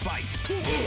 fight.